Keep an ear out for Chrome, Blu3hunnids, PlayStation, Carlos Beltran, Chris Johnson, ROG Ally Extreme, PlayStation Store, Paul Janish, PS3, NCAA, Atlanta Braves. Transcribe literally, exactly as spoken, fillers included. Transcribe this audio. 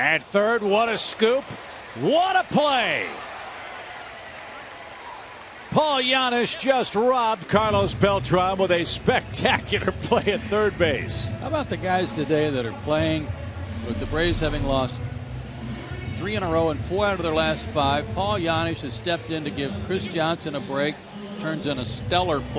At third, what a scoop. What a play. Paul Janish just robbed Carlos Beltran with a spectacular play at third base. How about the guys today that are playing with the Braves having lost three in a row and four out of their last five? Paul Janish has stepped in to give Chris Johnson a break. Turns in a stellar play.